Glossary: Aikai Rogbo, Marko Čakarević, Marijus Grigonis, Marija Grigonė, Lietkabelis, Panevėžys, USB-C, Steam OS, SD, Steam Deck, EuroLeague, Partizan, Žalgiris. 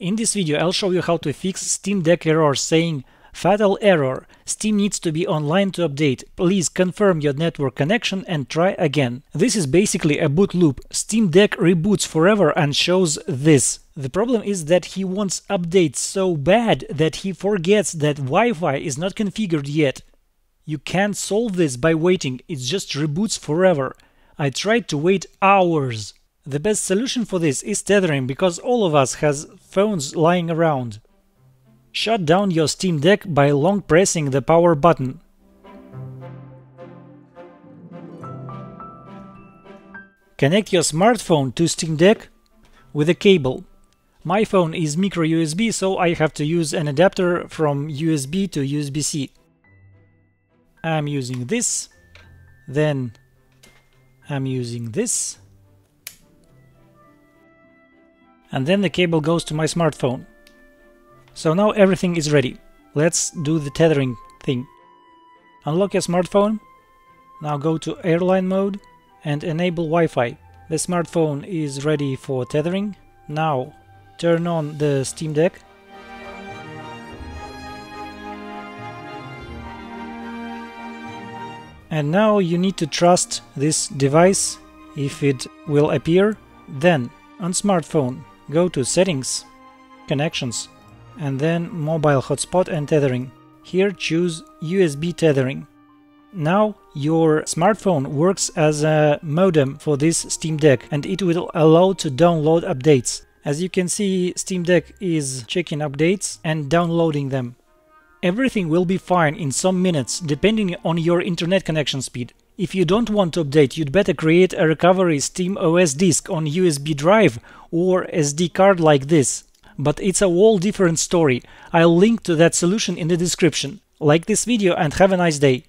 In this video I'll show you how to fix Steam Deck error saying "Fatal error, Steam needs to be online to update, please confirm your network connection and try again." This is basically a boot loop. Steam Deck reboots forever and shows this. The problem is that he wants updates so bad that he forgets that Wi-Fi is not configured yet. You can't solve this by waiting, it just reboots forever. I tried to wait hours. The best solution for this is tethering, because all of us has phones lying around. Shut down your Steam Deck by long pressing the power button. Connect your smartphone to Steam Deck with a cable. My phone is micro USB, so I have to use an adapter from USB to USB-C. I'm using this, then I'm using this. And then the cable goes to my smartphone. So now everything is ready. Let's do the tethering thing. Unlock your smartphone. Now go to airline mode and enable Wi-Fi. The smartphone is ready for tethering. Now turn on the Steam Deck. And now you need to trust this device if it will appear. Then on smartphone, go to Settings, Connections, and then Mobile Hotspot and Tethering. Here choose USB Tethering. Now your smartphone works as a modem for this Steam Deck, and it will allow to download updates. As you can see, Steam Deck is checking updates and downloading them. Everything will be fine in some minutes, depending on your internet connection speed. If you don't want to update, you'd better create a recovery Steam OS disk on USB drive or SD card like this. But it's a whole different story. I'll link to that solution in the description. Like this video and have a nice day.